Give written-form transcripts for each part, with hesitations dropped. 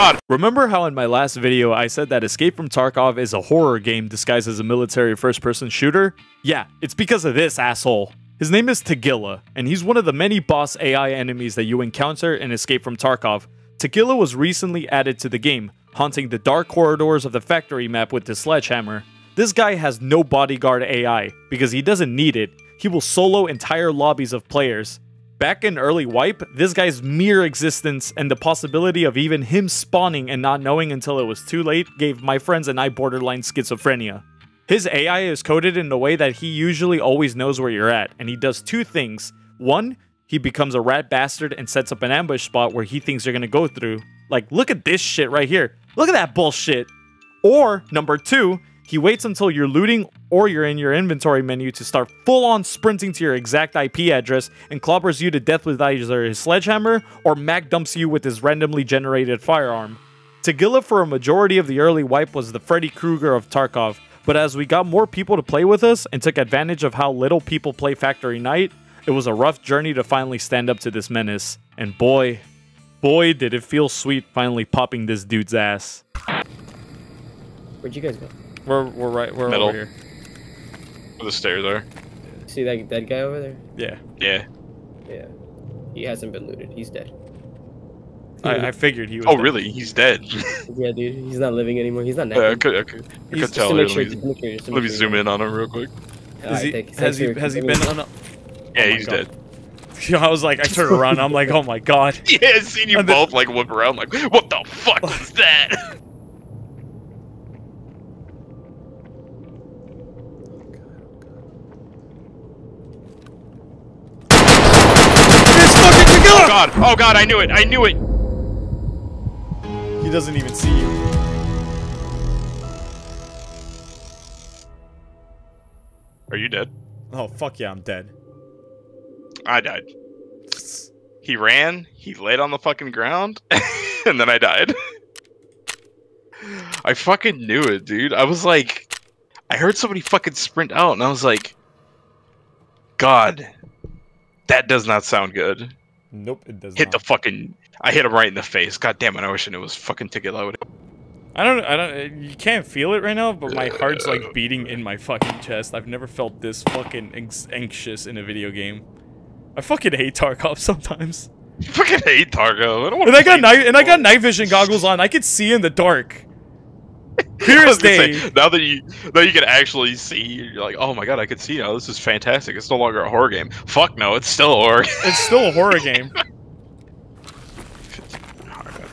God. Remember how in my last video I said that Escape from Tarkov is a horror game disguised as a military first-person shooter? Yeah, it's because of this asshole. His name is Tagilla, and he's one of the many boss AI enemies that you encounter in Escape from Tarkov. Tagilla was recently added to the game, haunting the dark corridors of the factory map with his sledgehammer. This guy has no bodyguard AI, because he doesn't need it. He will solo entire lobbies of players. Back in early wipe, this guy's mere existence and the possibility of even him spawning and not knowing until it was too late gave my friends and I borderline schizophrenia. His AI is coded in a way that he usually always knows where you're at, and he does two things. One, he becomes a rat bastard and sets up an ambush spot where he thinks you're gonna go through. Like, look at this shit right here. Look at that bullshit. Or, number two, he waits until you're looting or you're in your inventory menu to start full-on sprinting to your exact IP address and clobbers you to death with either his sledgehammer or mag dumps you with his randomly generated firearm. Tagilla for a majority of the early wipe was the Freddy Krueger of Tarkov, but as we got more people to play with us and took advantage of how little people play Factory Night, it was a rough journey to finally stand up to this menace. And boy did it feel sweet finally popping this dude's ass. Where'd you guys go? We're right, we're middle. Over here. Where the stairs are. See that dead guy over there? Yeah. Yeah. Yeah. He hasn't been looted, he's dead. I figured he was dead. Really? He's dead? Yeah, dude. He's not living anymore. He's not now. Yeah, I could tell. Let me zoom in on him real quick. Has he been on a... Yeah, he's dead. I was like, I turned around and I'm like, oh my god. Yeah, I've seen you and both like whip around like, what the fuck is that? Oh god! Oh god! I knew it! I knew it! He doesn't even see you. Are you dead? Oh fuck yeah, I'm dead. I died. He ran, he laid on the fucking ground, and then I died. I fucking knew it, dude. I was like... I heard somebody fucking sprint out, and I was like... God. That does not sound good. Nope, it does not. Hit the fucking... I hit him right in the face. God damn it, I wish I knew it was fucking Tagilla. I don't... You can't feel it right now, but my heart's like beating in my fucking chest. I've never felt this fucking anxious in a video game. I fucking hate Tarkov sometimes. You fucking hate Tarkov. I don't want and I got night vision goggles on. I could see in the dark. Here's day. Say, now you can actually see. You're like, oh my god, I can see now. This is fantastic. It's no longer a horror game. Fuck no, it's still a horror. It's still a horror game.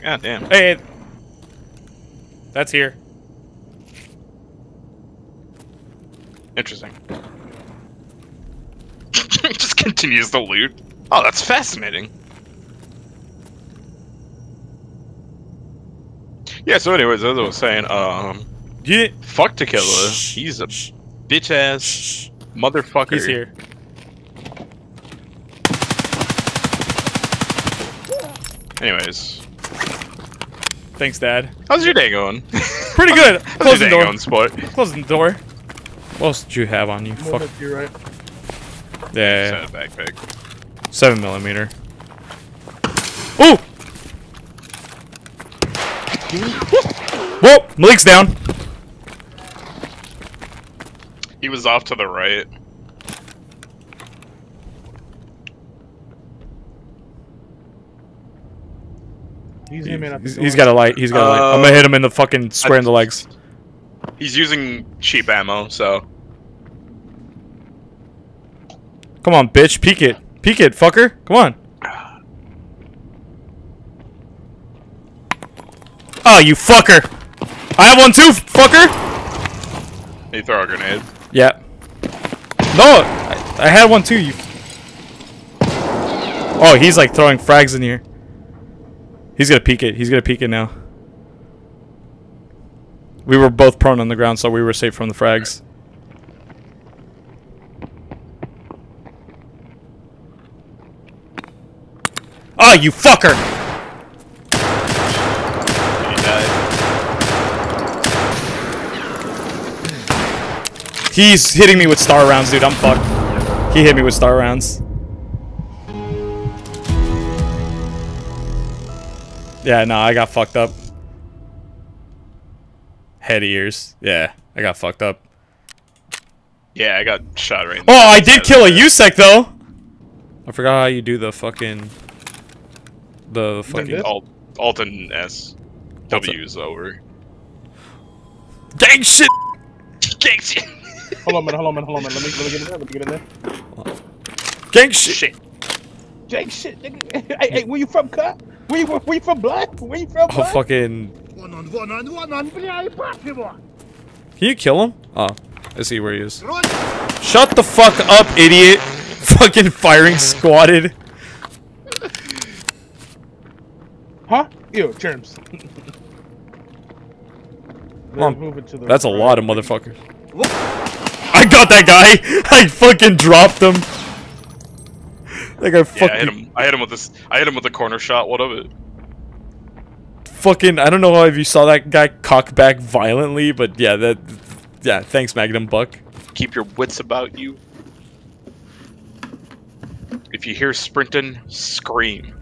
God damn. Hey, that's here. Interesting. Just continues to loot. Oh, that's fascinating. Yeah, so anyways, as I was saying, yeah. Fuck Tagilla. He's a bitch-ass motherfucker. He's here. Anyways. Thanks, Dad. How's your day going? Pretty good. Closing the door. Closing the door. What else did you have on you? Fuck. You're right. Yeah. Set a backpack. 7mm. Oh! Whoa! Malik's down. He was off to the right. He's got a light. He's got a light. I'm gonna hit him in the fucking square in the legs. He's using cheap ammo, so. Come on, bitch. Peek it, fucker. Come on. Oh, you fucker. I have one too, fucker. You throw a grenade. Yeah. No, I had one too. You. Oh, he's like throwing frags in here. He's gonna peek it. He's gonna peek it now. We were both prone on the ground, so we were safe from the frags. Oh, you fucker! He died. He's hitting me with star rounds, dude. I'm fucked. He hit me with star rounds. Yeah, no, I got fucked up. Head ears. Yeah, I got fucked up. Yeah, I got shot right now. Oh, I did kill a Usec though! I forgot how you do the fucking... The fucking... Alt and S. W is over. Gang shit! Gang shit! Hold on, man. Let me get in there, Gang shit! Gang shit, nigga. Hey, where you from, cut? Where you from, blood? Where you from, blood? Oh, fucking... Can you kill him? Oh. I see where he is. Shut the fuck up, idiot! Fucking firing squatted. Huh? Ew, germs. Mom, that's a lot of motherfuckers. I got that guy! I fucking dropped him! That guy fucking... Yeah, I hit him with the corner shot, what of it? Fucking, I don't know if you saw that guy cock back violently, but yeah, that... Yeah, thanks, Magnum Buck. Keep your wits about you. If you hear sprinting, scream.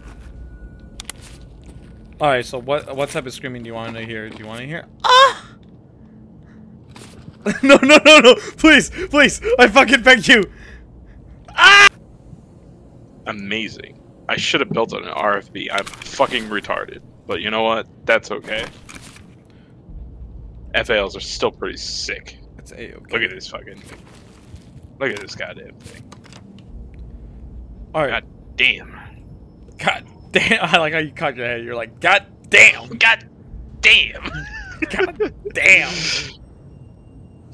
Alright, so what type of screaming do you want to hear? Do you want to hear? Ah! No! Please! I fucking beg you! Ah! Amazing. I should have built an RFB. I'm fucking retarded. But you know what? That's okay. FALs are still pretty sick. That's A-okay. Look at this fucking... Look at this goddamn thing. Alright. God damn. God damn. I like how you cocked your head. You're like, God damn. God damn. God damn.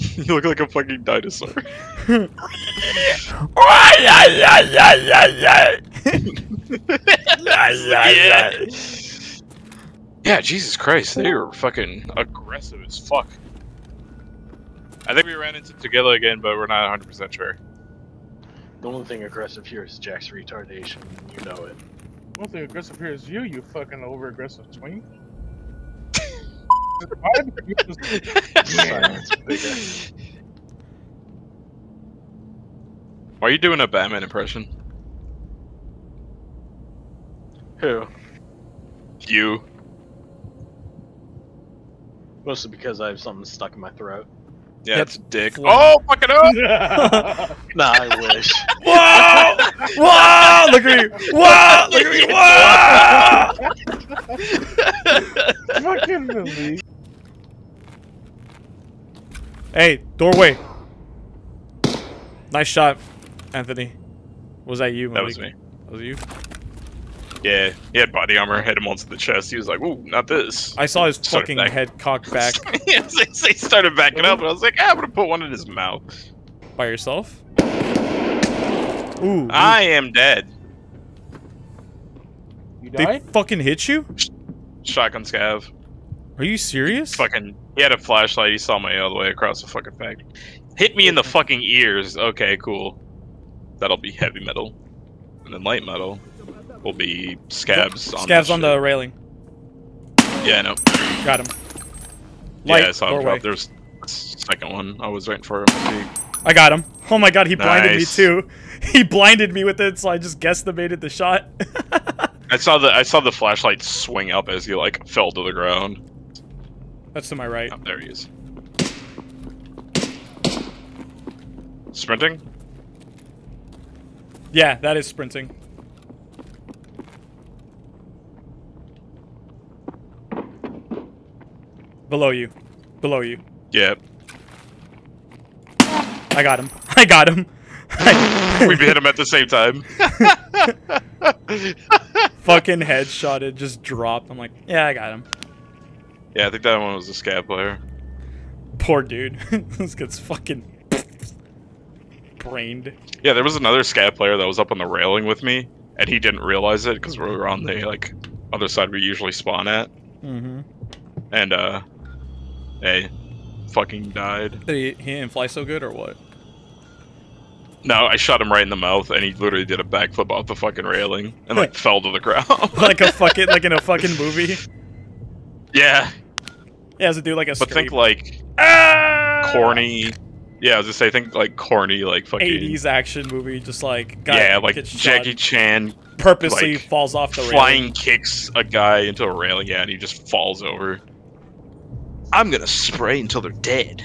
You look like a fucking dinosaur. Yeah. Yeah, Jesus Christ, they were fucking aggressive as fuck. I think we ran into Tagilla again, but we're not 100% sure. The only thing aggressive here is Jack's retardation, you know it. The only thing aggressive here is you, you fucking over-aggressive twink. Why are you doing a Batman impression? Who? You. Mostly because I have something stuck in my throat. Yeah, that's dick. Flip. Oh, fuck it up! Nah, I wish. Whoa! Whoa! Look at me! Whoa! Look at me! Whoa! Fucking Malik. Hey, doorway. Nice shot, Anthony. Was that you, Malik? That was me. That was you? Yeah, he had body armor, hit him onto the chest, he was like, ooh, not this. I saw his fucking head cocked back. He started backing up, and I was like, I'm gonna put one in his mouth. By yourself? Ooh. I am dead. You died? They fucking hit you? Shotgun scav. Are you serious? Fucking, he had a flashlight, he saw me all the way across the fucking factory. Hit me in the fucking ears, okay, cool. That'll be heavy metal. And then light metal. Will be scabs on the railing. Yeah, I know. Got him. Light, yeah, I saw him drop. There's a second one. I was waiting for him. I got him. Oh my god, he blinded me too. He blinded me with it, so I just guesstimated the shot. I saw the flashlight swing up as he like fell to the ground. That's to my right. Oh, there he is. Sprinting? Yeah, that is sprinting. Below you. Yep. I got him. We hit him at the same time. Fucking headshotted, just dropped. I'm like, yeah, I got him. Yeah, I think that one was a scat player. Poor dude. This gets fucking brained. Yeah, there was another scat player that was up on the railing with me, and he didn't realize it because we were on the like other side we usually spawn at. Mm-hmm. And hey, fucking died. He didn't fly so good, or what? No, I shot him right in the mouth, and he literally did a backflip off the fucking railing and like fell to the ground. like in a fucking movie. Yeah. Yeah, as a dude like a. But scrape. Think like corny. Yeah, I was gonna say think like corny, like fucking 80s action movie, just like guy yeah, like Jackie Chan purposely like, falls off the railing, flying kicks a guy into a railing, yeah, and he just falls over. I'm gonna spray until they're dead.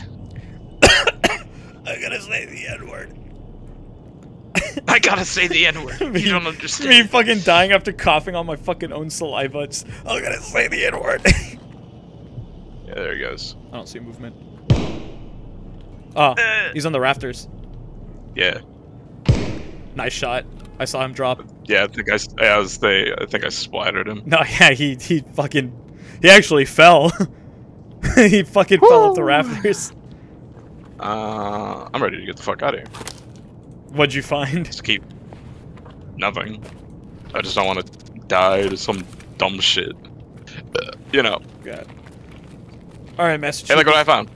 I'm gonna say the N-word. I gotta say the N-word. You don't understand. Me fucking dying after coughing on my fucking own saliva. It's, I'm gonna say the N-word. Yeah, there he goes. I don't see movement. Oh, he's on the rafters. Yeah. Nice shot. I saw him drop. Yeah, I think I splattered him. No, yeah, he actually fell. He fucking fell off the rafters. I'm ready to get the fuck out of here. What'd you find? Just keep nothing. I just don't want to die to some dumb shit. You know. God. All right, message. Hey, look what I found.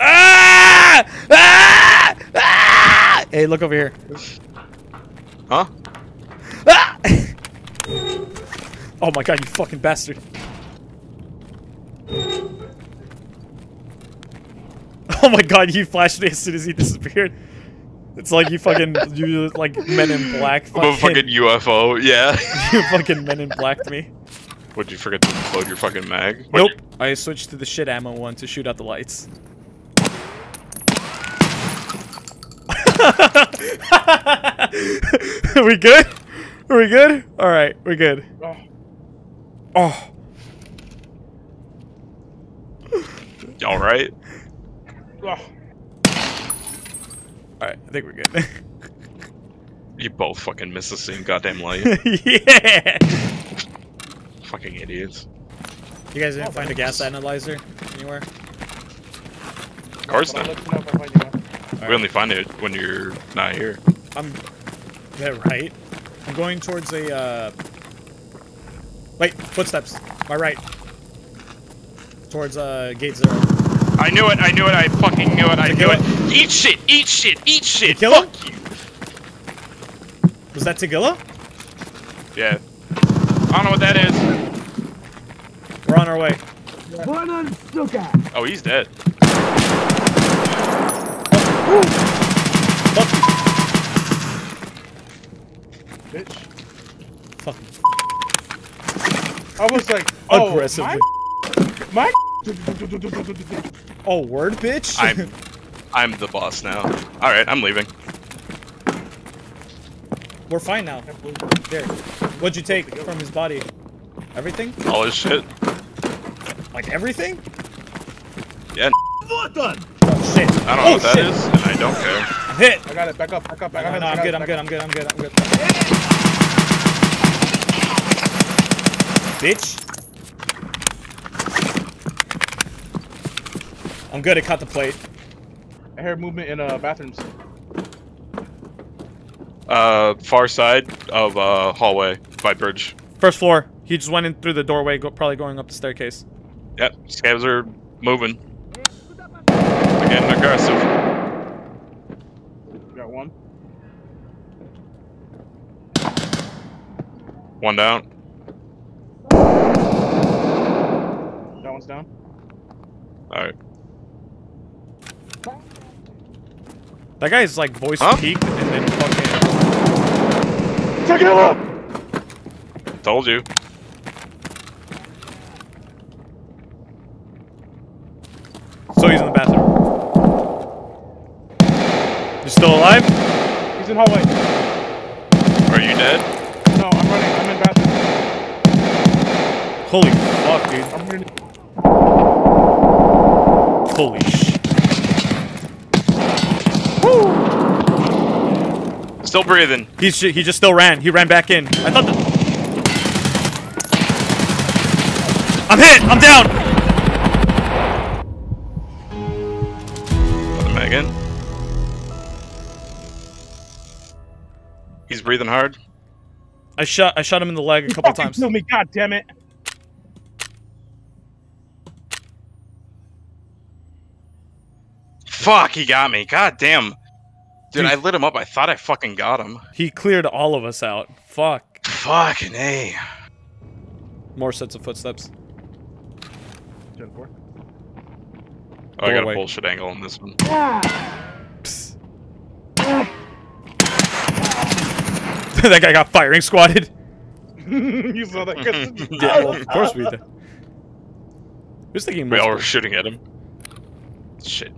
Ah! Ah! Ah! Hey, look over here. Huh? Ah! Oh my god, you fucking bastard. Oh my god, you flashed me as soon as he disappeared. It's like you fucking, you like Men in Black. I'm a fucking UFO, yeah. You fucking Men in Black'd me. What'd you forget to load your fucking mag? Nope. I switched to the shit ammo one to shoot out the lights. Are we good? Are we good? Alright, we're good. Oh. Alright. Alright, I think we're good. You both fucking missed the same goddamn light. Yeah! Fucking idiots. You guys didn't find a gas analyzer anywhere? Of course not. We only find it when you're not here. Is that right? I'm going towards a, Wait, footsteps. My right. Towards, gate 0. I knew it, I knew it, I fucking knew it, I knew it. Eat shit, eat shit, eat shit! Tagilla? Fuck you! Was that Tagilla? Yeah. I don't know what that is. We're on our way. Yeah. Oh, he's dead. Woo. Fuck you. Bitch. Fuck. I was like, oh, aggressively. My oh, word, bitch. I'm the boss now. All right, I'm leaving. We're fine now. There. What'd you take from his body? Everything? All his shit. Like everything? Yeah. What the? Shit. I don't know what that is, and I don't care. I'm hit! I got it, back up, back up, back up. No, I'm good, I'm good, I'm good, I'm good, I'm good. Bitch! I'm good, it caught the plate. I heard movement in bathrooms. Far side of hallway by bridge. First floor. He just went in through the doorway, probably going up the staircase. Yep, scabs are moving. Getting aggressive. Got one. One down. That one's down. Alright. That guy's like voice peaked and then fucking. Take it up! Told you. So he's in the bathroom. You still alive? He's in hallway. Are you dead? No, I'm running. I'm in bathroom. Holy fuck, dude. I'm running. Holy shit. Woo! Still breathing. He just still ran. He ran back in. I thought that... I'm hit! I'm down! Put him back in. He's breathing hard. I shot him in the leg a couple times. Kill me, god damn it! Fuck, he got me. God damn, dude, I lit him up. I thought I fucking got him. He cleared all of us out. Fuck. Fucking A. More sets of footsteps. Gen 4. Oh, I got a bullshit angle on this one. Psst. That guy got firing squatted. You saw that? Yeah, well, of course we did. Who's thinking? We all were shooting at him. Shit.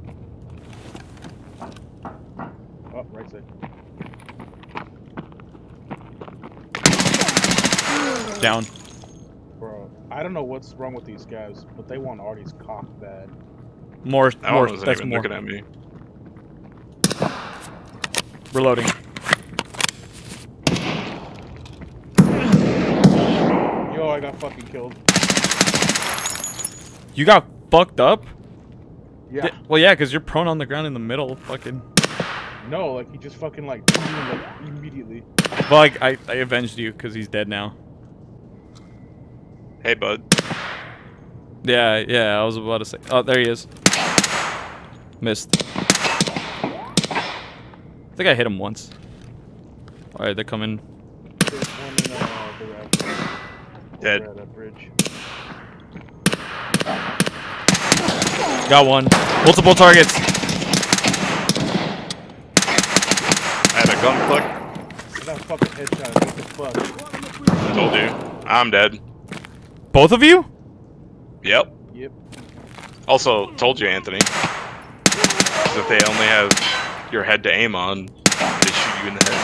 Oh, right side. Down. Bro, I don't know what's wrong with these guys, but they want Artie's cock bad. More. That's more. Looking at me. Reloading. Yo, I got fucking killed. You got fucked up? Yeah. Well, yeah, because you're prone on the ground in the middle, fucking. No, like, he just fucking, like, immediately. Well, like, I avenged you, because he's dead now. Hey, bud. Yeah, I was about to say. Oh, there he is. Missed. I think I hit him once. Alright, they're coming. There's one in the rack. Dead. Over at that bridge. Got one. Multiple targets. I had a gun click. That fucking headshot. What the fuck? I told you. I'm dead. Both of you? Yep. Yep. Also, told you, Anthony. That they only have your head to aim on. They shoot you in the head.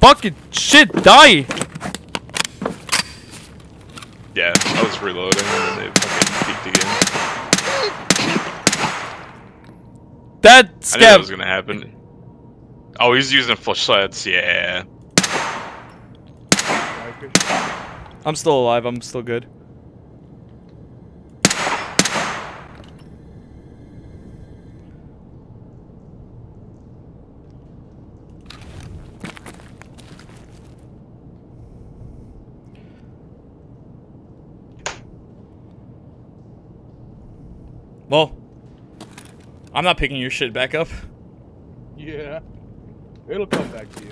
Fucking shit, die! Yeah, I was reloading and then they fucking peeked again. That scab. I knew that was gonna happen. Oh, he's using flashlights, yeah. I'm still alive, I'm still good. Well, I'm not picking your shit back up. Yeah. It'll come back to you.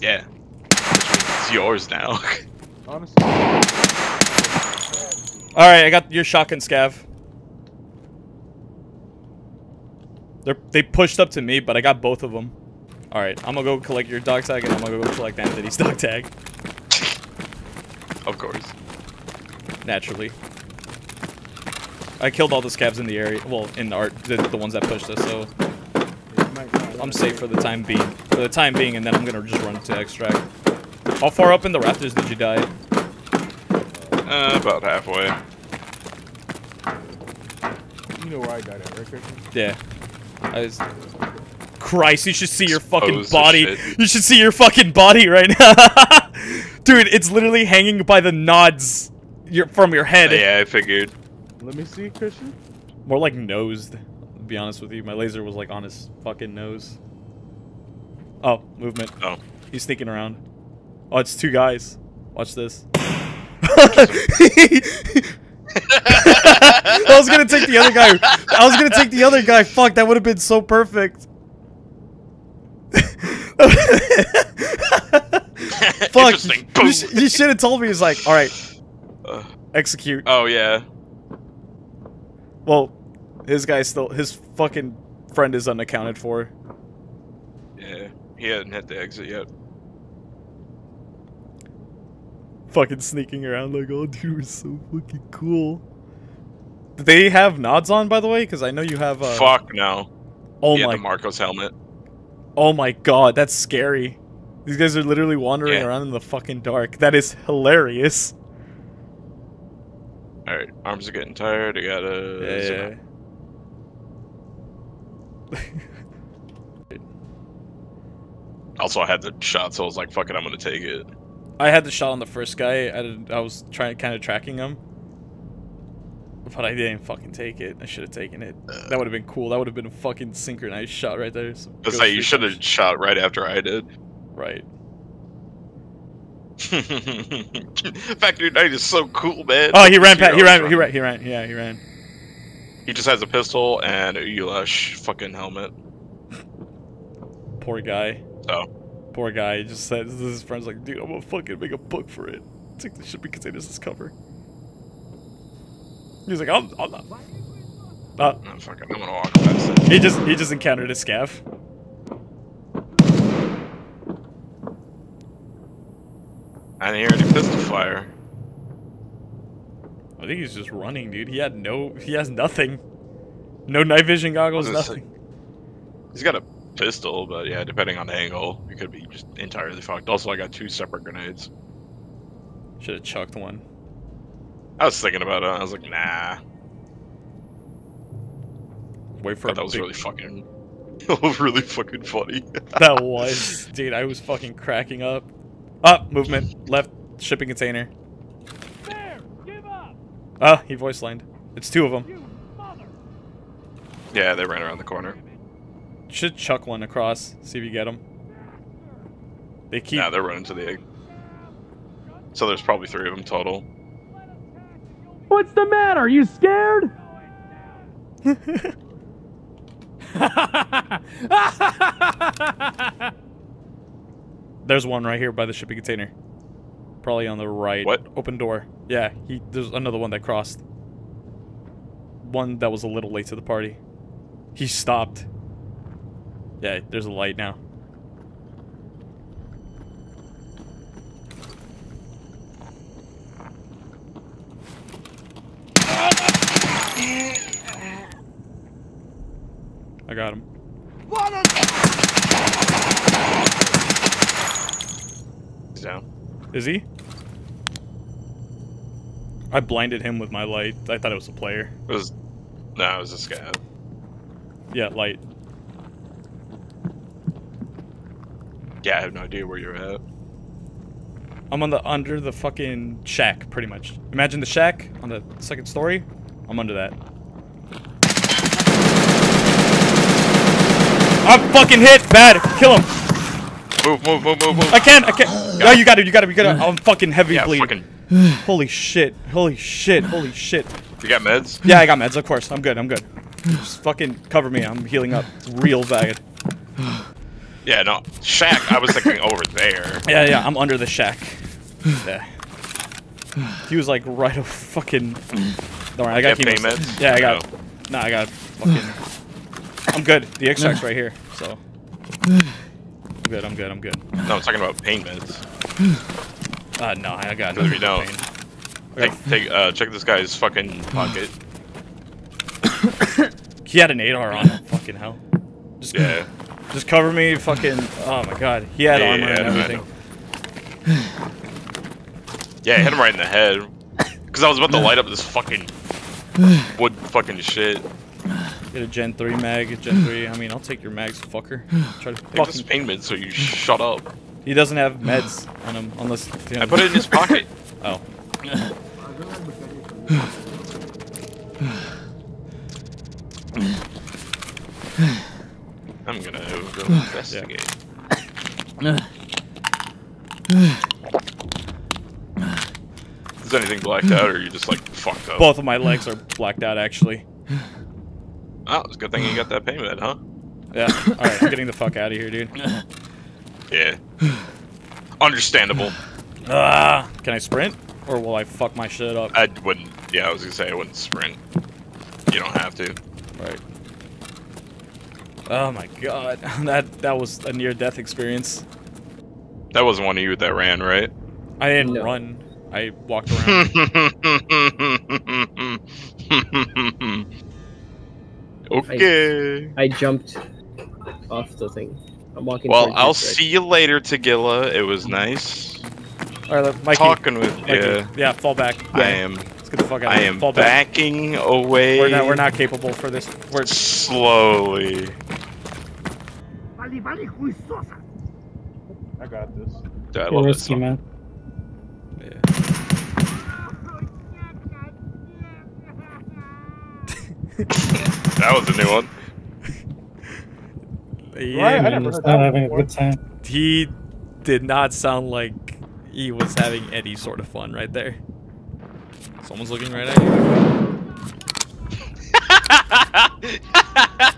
Yeah. It's yours now. Honestly. Alright, I got your shotgun, Scav. They pushed up to me, but I got both of them. Alright, I'm gonna go collect your dog tag, and I'm gonna go collect Anthony's dog tag. Of course. Naturally. I killed all the scabs in the area. Well, in the art, the ones that pushed us. So I'm safe for the time being. And then I'm gonna just run to extract. How far up in the rafters did you die? About halfway. You know where I died at, right, Christian? Yeah. Christ, you should see your fucking body. You should see your fucking body right now, dude. It's literally hanging by the nods from your head. Yeah, I figured. Let me see, Christian. More like nosed, to be honest with you. My laser was like on his fucking nose. Oh, movement. Oh. He's sneaking around. Oh, it's two guys. Watch this. I was gonna take the other guy. Fuck, that would have been so perfect. Fuck. You should have told me. He's like, alright. Execute. Oh, yeah. Well, his fucking friend is unaccounted for. Yeah, he hadn't hit the exit yet. Fucking sneaking around like, oh dude, we're so fucking cool. Do they have nods on, by the way? Because I know you have, Fuck no. Oh my... He had the Marcos helmet. Oh my god, that's scary. These guys are literally wandering around in the fucking dark. That is hilarious. Alright, arms are getting tired, I gotta... Yeah. Also, I had the shot, so I was like, fuck it, I'm gonna take it. I had the shot on the first guy, I was trying, kind of tracking him. But I didn't fucking take it, I should have taken it. That would have been cool, that would have been a fucking synchronized shot right there. That's how you should have shot right after I did. Right. Factory Night is so cool, man. Oh, he ran. He just has a pistol and a Ulash fucking helmet. Poor guy. Oh. Poor guy. He just said, his friend's like, dude, I'm gonna fucking make a book for it. I think this should be considered as cover. He's like, I'm not. No, fuck it. I'm gonna walk past it. He just encountered a scav. I didn't hear any pistol fire. I think he's just running, dude. He had no... He has nothing. No night vision goggles, nothing. He's got a pistol, but yeah, depending on the angle, it could be just entirely fucked. Also, I got 2 separate grenades. Should have chucked one. I was thinking about it. I was like, nah. Wait for a big... That was really fucking... really fucking funny. That was. Dude, I was fucking cracking up. Up! Movement. Left. Shipping container. There, give up. Oh, he voice lined. It's 2 of them. Yeah, they ran around the corner. Should chuck one across. See if you get them. They keep... Nah, they're running to the egg. So there's probably 3 of them total. What's the matter? Are you scared? There's one right here by the shipping container. Probably on the right. What? Open door. Yeah, there's another one that crossed. One that was a little late to the party. He stopped. Yeah, there's a light now. I got him. He's down. Is he? I blinded him with my light. I thought it was a player. It was... No, it was a scab. Yeah, light. Yeah, I have no idea where you're at. I'm on the... under the fucking shack, pretty much. Imagine the shack on the 2nd story. I'm under that. I'm fucking hit! Bad! Kill him! Move. I can't. No, you got it. I'm fucking heavy bleeding. Fucking... Holy shit. You got meds? Yeah, I got meds, of course. I'm good. Just fucking cover me. I'm healing up real bad. Yeah, no. Shack, I was thinking over there. Yeah, I'm under the shack. Yeah. He was like right of fucking... Don't worry, I got chemo. Meds? Yeah, I got... No. Nah, I got fucking... I'm good. The extract's right here, so... I'm good. No, I'm talking about pain meds. No, I got nothing. No. Check this guy's fucking pocket. He had an 8R on him. Fucking hell. Just cover me, fucking... Oh my god. He had armor and everything. Yeah, I hit him right in the head. Because I was about to light up this fucking... wood fucking shit. Get a Gen 3 mag, I mean, I'll take your mags, fucker. Try to fucking... It's pain meds, so you shut up. He doesn't have meds on him, unless... You know. I put it in his pocket. Oh. I'm gonna go investigate. Yeah. Is anything blacked out, or are you just, like, fucked up? Both of my legs are blacked out, actually. Oh, it's a good thing you got that pain med, huh? Yeah. Alright, I'm getting the fuck out of here, dude. Yeah. Understandable. Can I sprint? Or will I fuck my shit up? I wouldn't. Yeah, I was gonna say I wouldn't sprint. You don't have to. Right. Oh my god. That was a near-death experience. That wasn't one of you that ran, right? I didn't run. I walked around. Okay. I jumped off the thing. I'm walking. Well, I'll see you later, Tagilla. It was nice. All right, look, Mikey. Talking with you. Yeah, fall back. Yeah. I am. Let's get the fuck out of here. Fall back. Backing away. We're not capable for this. We're slowly. I got this. Dude, I love this song. Man. Yeah. That was a new one. Yeah, I never heard that having a good time. He did not sound like he was having any sort of fun right there. Someone's looking right at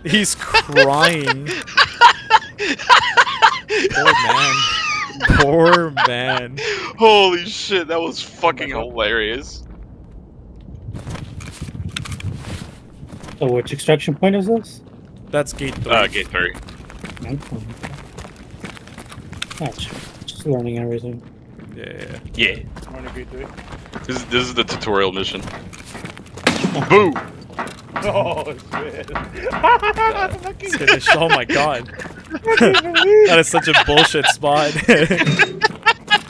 you. He's crying. Poor man. Poor man. Holy shit, that was fucking hilarious. So which extraction point is this? That's gate 3. Gate 3. Gotcha. Just learning everything. Yeah. Gate 3. This is the tutorial mission. Boo! Oh shit! Oh my god! That is such a bullshit spot.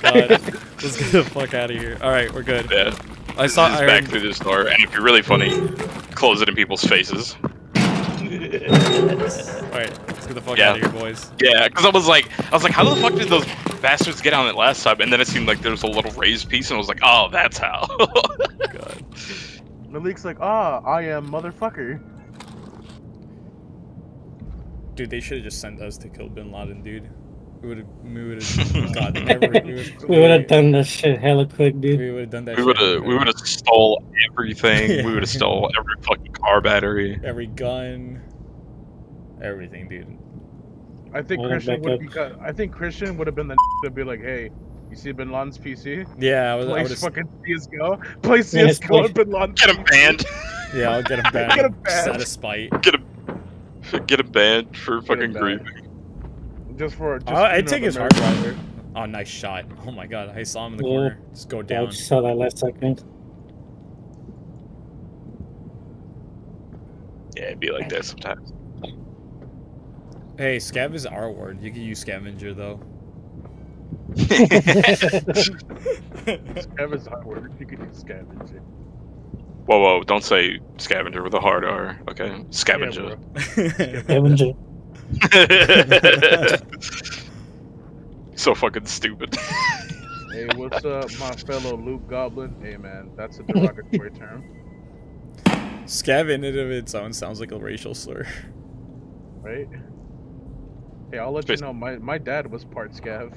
God, let's get the fuck out of here. All right, we're good. Yeah. I saw iron. Back through this door, and if you're really funny, close it in people's faces. Alright, let's get the fuck out of here, boys. Yeah, because I was like, how the fuck did those bastards get on it last time? And then it seemed like there was a little raised piece, and I was like, oh, that's how. God. Malik's like, ah, I am motherfucker. Dude, they should have just sent us to kill Bin Laden, dude. We would have done that shit hella quick, dude. We would have done that we would have stole everything. Yeah. We would have stole every fucking car battery. Every gun. Everything, dude. I think Christian would have been the to be like, hey, you see Bin Laden's PC? Yeah, I was like, fucking CSGO. Play CSGO and Bin Laden. Get him banned. Yeah, I'll get him banned. Get him banned. Out of spite. Get him banned for fucking grieving. Just for just, I take his hard driver. Oh, nice shot. Oh my god, I saw him in the corner. Just go down. I just saw that last second. Yeah, it'd be like that sometimes. Hey, scav is our word. You can use scavenger though. Scav is our word. You can use scavenger. Whoa, whoa! Don't say scavenger with a hard R. Okay, scavenger. Yeah, scavenger. So fucking stupid. Hey, what's up, my fellow loot goblin? Hey, man, that's a derogatory term. Scav in and of its own sounds like a racial slur. Right? Hey, I'll let you know, my dad was part scav.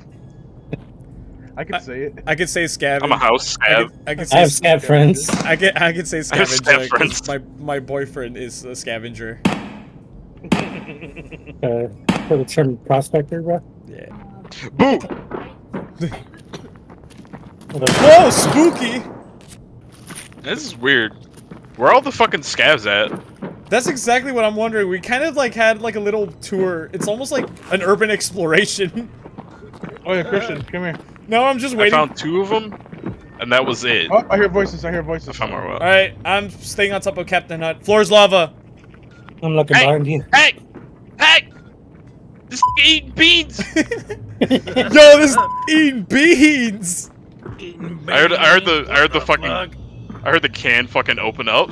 I can say it. I can say scav. I'm a house scav. I have scav friends. I can say scavenger. My boyfriend is a scavenger. For the term prospector, bro? Yeah. Boo! Whoa, spooky! This is weird. Where are all the fucking scavs at? That's exactly what I'm wondering. We kind of like had like a little tour. It's almost like an urban exploration. Oh yeah, Christian, come here. No, I'm just waiting. I found two of them, and that was it. Oh, I hear voices, I found more. Alright, I'm staying on top of Captain Hut. Floor's lava! I'm looking behind you. Hey! Hey! This eating beans! Yo, this eating beans! I heard the can fucking open up.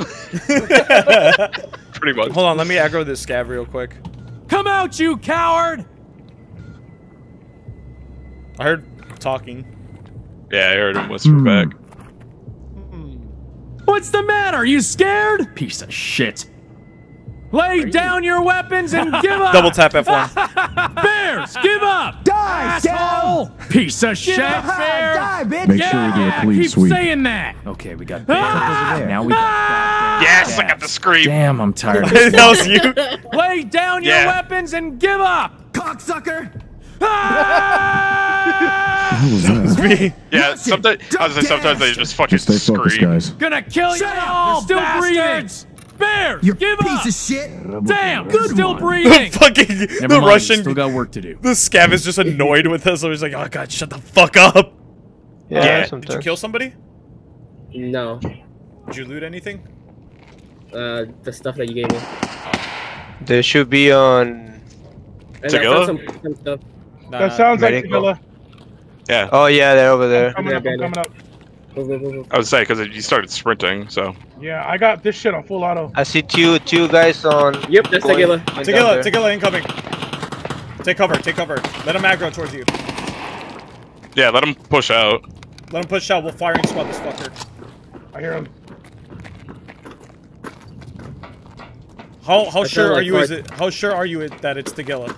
Pretty much. Hold on, let me aggro this scav real quick. Come out, you coward! I heard talking. Yeah, I heard him whisper back. What's the matter? Are you scared? Piece of shit. Lay down your weapons and give up! Double tap F1. Bears, give up! Die, asshole! Piece of shit! Die, bitch! Make sure we get a police sweep. Keep saying that! Okay, we got Bears. Now we got Yes, I got the scream! Damn, I'm tired of this. That was you? Lay down your weapons and give up! Cocksucker! That was me. Yeah, sometimes, sometimes they just fucking scream. Guys. Gonna kill you all, bastards! Bears, you give piece up! Of shit. Damn, good still one. Breathing. Fucking the mind, Russian. Still got work to do. The scav is just annoyed with us. So he's like, "Oh god, shut the fuck up." Yeah. Did you kill somebody? No. Did you loot anything? The stuff that you gave me. They should be on. Tagilla? Some stuff. Nah, that sounds like Tagilla. Yeah. Oh yeah, they're over there. I'm coming up. I was saying because you started sprinting, so. Yeah, I got this shit on full auto. I see two guys on. Yep, that's Tagilla. Tagilla incoming. Take cover, take cover. Let him aggro towards you. Yeah, let him push out. Let him push out. We'll firing squad this fucker. I hear him. How sure are you? Is it? How sure are you that it's Tagilla?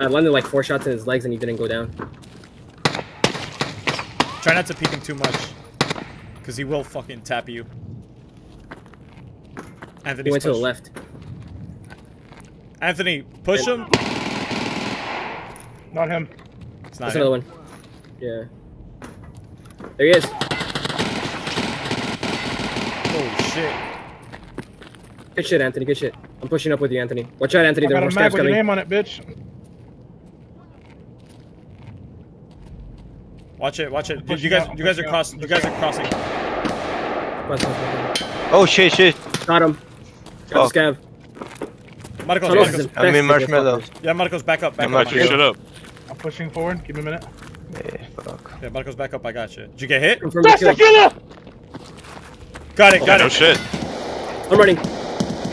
I landed like 4 shots in his legs and he didn't go down. Try not to peek him too much. Because he will fucking tap you. Anthony, went to the left. Anthony, push him. Not him. It's not him. Another one. Yeah. There he is. Oh shit. Good shit, Anthony. Good shit. I'm pushing up with you, Anthony. Watch out, Anthony. There are more scabs coming. I got a map with your name on it, bitch. Watch it, watch it. Dude, you guys are crossing. Oh shit, shit. Got him. Got the scav. Marcos, I mean marshmallow. Yeah, Marcos, back up. Back up. Shut up. I'm pushing forward. Give me a minute. Yeah, fuck. Yeah, Marcos, back up. I got you. Did you get hit? That's the killer! Got it. Got it. No shit. I'm running.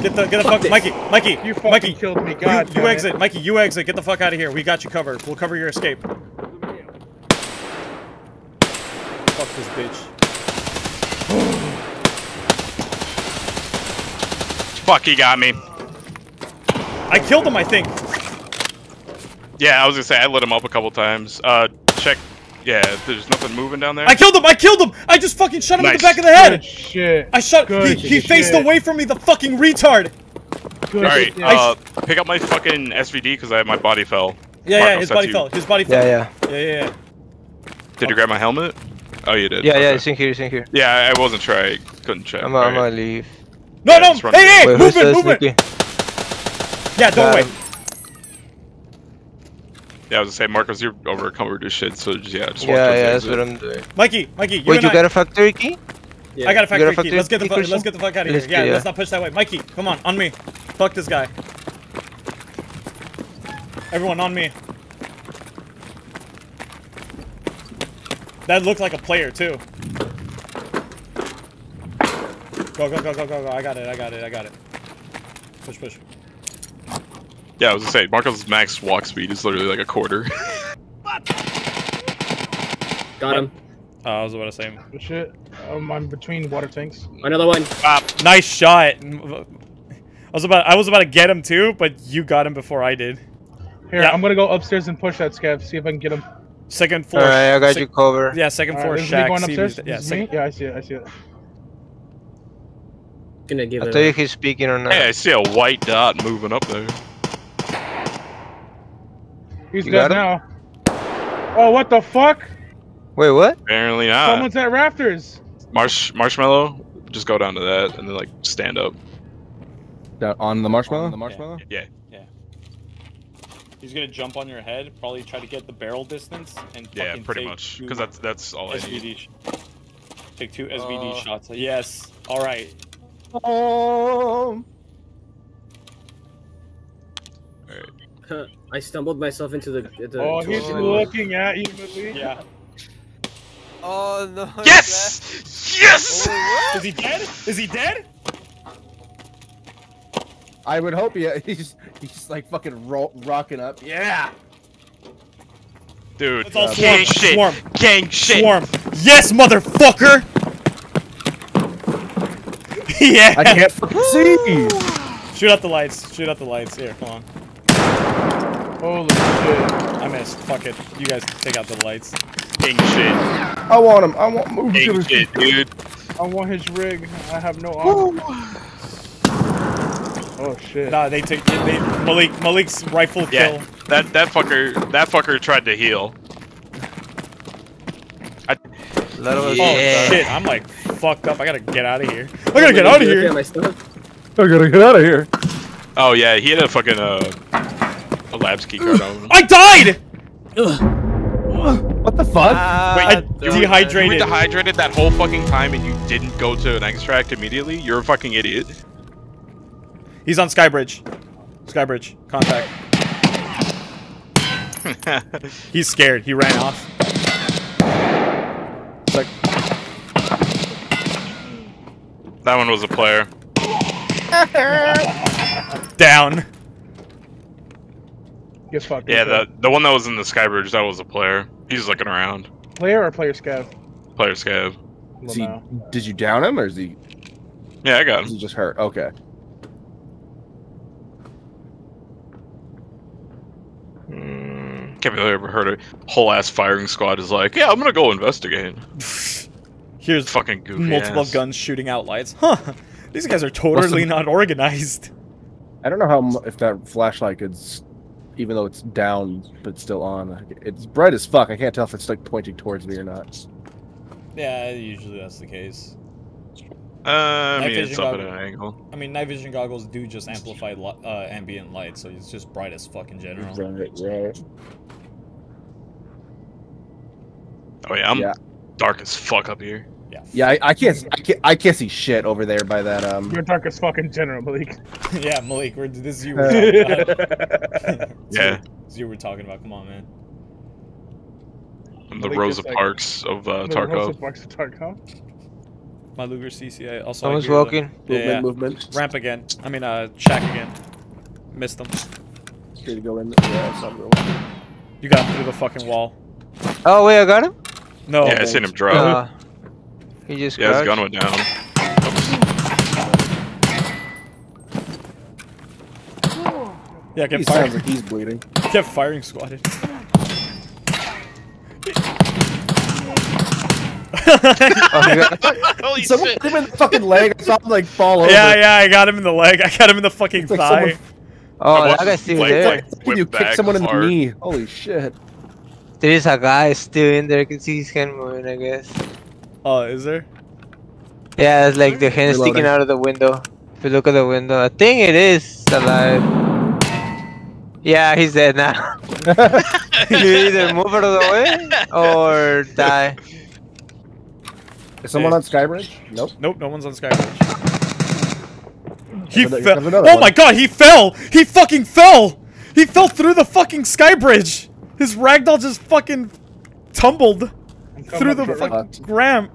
Get the fuck, Mikey, you fucking Mikey, killed me. God, you exit, Mikey, you exit. Get the fuck out of here. We got you covered. We'll cover your escape. Fuck this bitch. Fuck, he got me. I killed him, I think. Yeah, I was gonna say I lit him up a couple times. Check. Yeah, there's nothing moving down there. I killed him! I just fucking shot him in the back of the head! Good shit. I shot- he faced away from me, the fucking retard! Alright, pick up my fucking SVD because my body fell. Yeah, Marcos, his body fell. Yeah. Did you grab my helmet? Oh, you did. Yeah, it's in here. Yeah, I wasn't sure, I couldn't check. I'm gonna leave. No! Hey, wait, move it! Yeah, don't wait. Yeah, I was gonna say, Marcos, you're overcome with shit, so just that's what I'm doing. Mikey, you got a factory key? Yeah. I got a factory key. Let's get the fuck out of here. Yeah, let's not push that way. Mikey, come on me. Fuck this guy. Everyone on me. That looked like a player too. Go! I got it. Push. Yeah, I was gonna say, Marcos' max walk speed is literally like a quarter. Got him. I was about to say. Good shit. I'm between water tanks. Another one. Nice shot. I was about to get him too, but you got him before I did. Here, yeah. I'm gonna go upstairs and push that scav. See if I can get him. Second floor. Alright, I got you covered. Yeah, second floor shack. Going upstairs? Yeah, I see it. Gonna give it. I'll tell you if he's speaking or not. Hey, I see a white dot moving up there. He's dead now. Oh, what the fuck? Wait, what? Apparently not. Someone's at rafters. Marshmallow, just go down to that and then like stand up. That on the marshmallow? Yeah. He's gonna jump on your head. Probably try to get the barrel distance and pretty much. Because that's all SVD. I need. Take two SVD shots. Yes. All right. All right. I stumbled myself into the he's looking at you, Malik. Yeah. Oh, no. Yes! Oh, Is he dead? I would hope he's just like fucking rocking up. Yeah! Dude. It's all gang shit. Swarm. Yes, motherfucker! Yeah! I can't fucking see! Shoot out the lights. Here, come on. Holy shit. I missed. Fuck it. You guys take out the lights. King shit. I want him. I want move to his shit, dude. I want his rig. I have no armor. Oh shit. Nah, they took Malik's rifle kill. That fucker tried to heal. Oh shit, I'm like fucked up. I gotta get out of here. Oh yeah, he had a fucking a lab's key card on him. I died! Ugh. What the fuck? Wait, you dehydrated that whole fucking time and you didn't go to an extract immediately? You're a fucking idiot. He's on Skybridge. Skybridge. Contact. He's scared. He ran off. Like... That one was a player. Down. Get fucked. Yeah, the one that was in the Skybridge, that was a player. He's looking around. Player or player scav? Player scav. Well, did you down him or is he? Yeah, I got him. He just hurt. Okay. Can't believe I ever heard a whole ass firing squad is like, yeah, I'm gonna go investigate. Here's fucking goofy multiple guns shooting out lights. Huh? These guys are totally not organized. I don't know if that flashlight is, even though it's down but still on. It's bright as fuck. I can't tell if it's like pointing towards me or not. Yeah, usually that's the case. I mean, it's up at an angle. I mean, night vision goggles do just amplify ambient light, so it's just bright as fuck in general. Right. Oh yeah, I'm dark as fuck up here. Yeah. Yeah, I can't see shit over there by that. You're dark as fucking general, Malik. Yeah, Malik, this is you. Yeah. This is you we're talking about. Come on, man. I'm the Rosa Parks of Tarkov. Rosa Parks of Tarkov. My Luger CCA. Also, someone's walking. Movement. Ramp again. I mean, shack again. Missed them. Here to go in. Yeah, it's not real. You got him through the fucking wall. Oh wait, I got him. No. Yeah, I seen him drop. He just yeah, his gun went down. Yeah, get firing. Sounds like he's bleeding. Get firing squatted. Holy someone shit. Put him in the fucking leg or something, like fall over. Yeah, yeah, I got him in the leg. I got him in the fucking like thigh. Someone... Oh, that guy's still there. Like, you kick someone in the knee. Holy shit. There is a guy still in there. You can see his hand moving, I guess. Oh, is there? Yeah, it's like the hand sticking out of the window. If you look at the window, I think it is alive. Yeah, he's dead now. You either move out of the way or die. Is someone on Skybridge? Nope. Nope, no one's on Skybridge. He fell. Oh my god, he fell! He fucking fell! He fell through the fucking Skybridge! His ragdoll just fucking tumbled through the fucking ramp.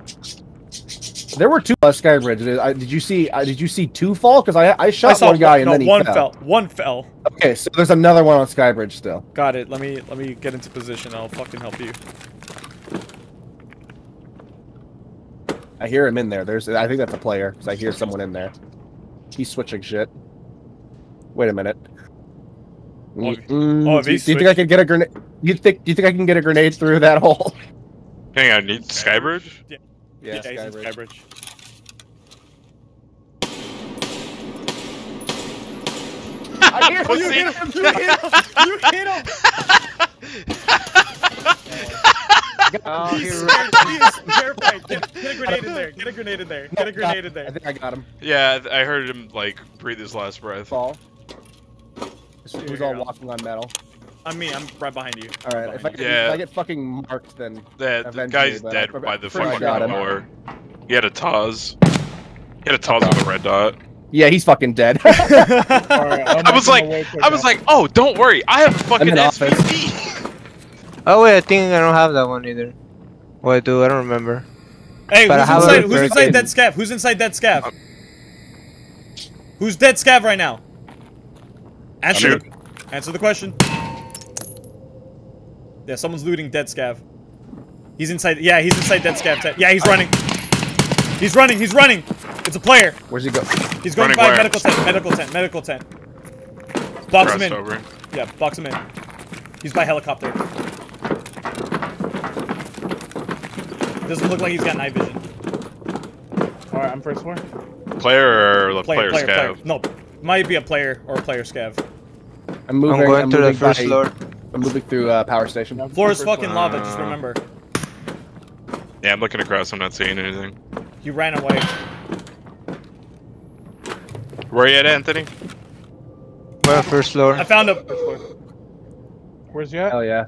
There were two Skybridge. Did you see two fall? Because I shot one guy and then he fell. One fell. Okay, so there's another one on Skybridge still. Got it. Let me get into position. I'll fucking help you. I hear him in there. I think that's a player because I hear someone in there. He's switching shit. Wait a minute. Oh, do you think I can get a grenade? Do you think I can get a grenade through that hole? Hang on, need Skybridge? Yeah, yeah Skybridge. I hear him. You hit him. Oh, get a grenade in there. I think I got him. Yeah, I heard him like breathe his last breath. Fall. Who's all walking on metal? I'm me. I'm right behind you. All right. If I get fucking marked, then the guy's dead by the fucking door. He had a TAZ. With a red dot. Yeah, he's fucking dead. All right, I was like, oh, don't worry, I have a fucking SVD. Oh wait, I think I don't have that one either. Well, I do, I don't remember. Hey, who's inside that scav? Who's inside that scav? Who's dead scav right now? Answer the question. Yeah, someone's looting dead scav. He's inside dead scav. Yeah, he's running. He's running. It's a player. Where's he go? He's going by medical tent. Box him in. Over. Yeah, box him in. He's by helicopter. Doesn't look like he's got night vision. Alright, I'm first floor. Player or the player scav? No, might be a player or a player scav. I'm going to the first floor. I'm moving through power station. Floor is fucking lava, just remember. Yeah, I'm looking across, I'm not seeing anything. You ran away. Where are you at, Anthony? We're on first floor. I found him. Where's he at? Hell yeah.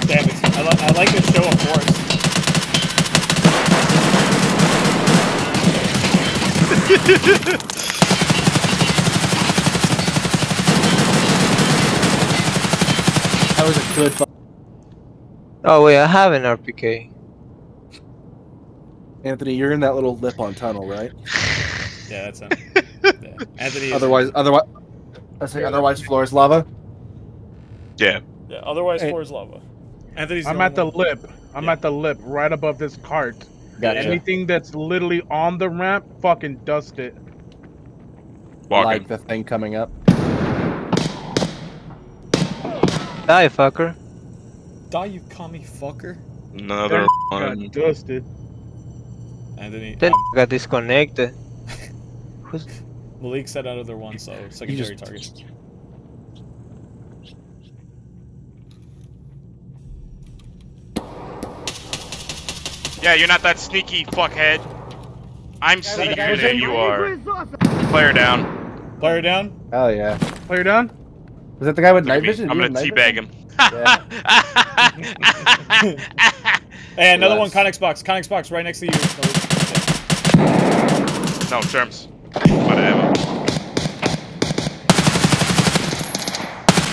Damn it. I like this show of force. That was a good fight. Oh wait, I have an RPK. Anthony, you're in that little lip on tunnel, right? Yeah, that's him. Yeah. Anthony. Otherwise, floor is lava. Yeah. Yeah. Otherwise, floor is lava. Anthony's. I'm at the lip. I'm at the lip, right above this cart. Gotcha. Anything that's literally on the ramp, fucking dust it. Walking. Like the thing coming up. Die, fucker. Die, you commie fucker. Another one. Got dusted. Anthony. Then got disconnected. Malik said another one, so secondary target. Yeah, you're not that sneaky, fuckhead. I'm senior than you are. Player down. Player down? Oh yeah. Player down? Was that the guy with night vision? I'm gonna teabag him. Hey, another one, Connex box, right next to you. No, Terms.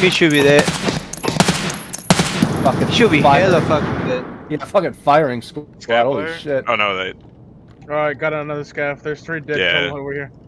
He should be there. Fucking should be hella fucking dead. Yeah, fucking firing squad. Holy shit. Oh no, they. Alright, got another scav. There's three dead total over here.